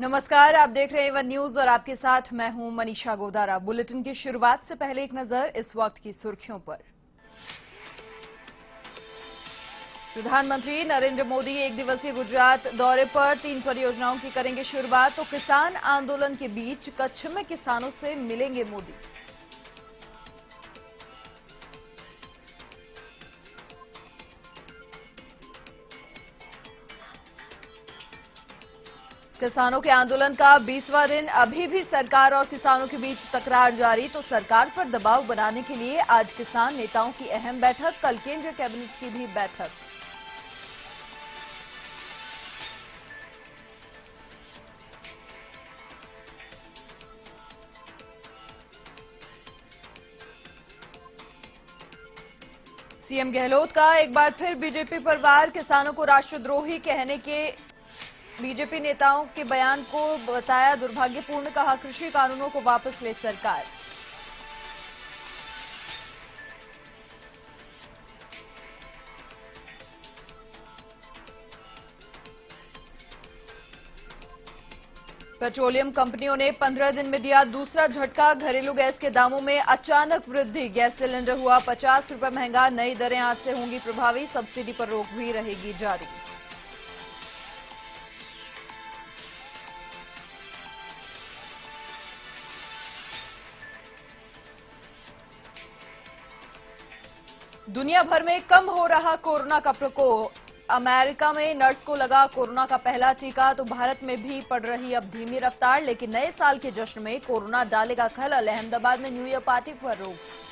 नमस्कार, आप देख रहे हैं वन न्यूज और आपके साथ मैं हूं मनीषा गोदारा। बुलेटिन की शुरुआत से पहले एक नजर इस वक्त की सुर्खियों पर। प्रधानमंत्री नरेंद्र मोदी एक दिवसीय गुजरात दौरे पर 3 परियोजनाओं की करेंगे शुरुआत, तो किसान आंदोलन के बीच कच्छ में किसानों से मिलेंगे मोदी। किसानों के आंदोलन का 20वां दिन, अभी भी सरकार और किसानों के बीच तकरार जारी, तो सरकार पर दबाव बनाने के लिए आज किसान नेताओं की अहम बैठक, कल केंद्रीय कैबिनेट की भी बैठक। सीएम गहलोत का एक बार फिर बीजेपी पर वार, किसानों को राष्ट्रद्रोही कहने के बीजेपी नेताओं के बयान को बताया दुर्भाग्यपूर्ण, कहा कृषि कानूनों को वापस ले सरकार। पेट्रोलियम कंपनियों ने 15 दिन में दिया दूसरा झटका, घरेलू गैस के दामों में अचानक वृद्धि, गैस सिलेंडर हुआ 50 रुपए महंगा, नई दरें आज से होंगी प्रभावी, सब्सिडी पर रोक भी रहेगी जारी। दुनिया भर में कम हो रहा कोरोना का प्रकोप, अमेरिका में नर्स को लगा कोरोना का पहला टीका, तो भारत में भी पड़ रही अब धीमी रफ्तार, लेकिन नए साल के जश्न में कोरोना डालेगा खलल, अहमदाबाद में न्यू ईयर पार्टी पर रोक।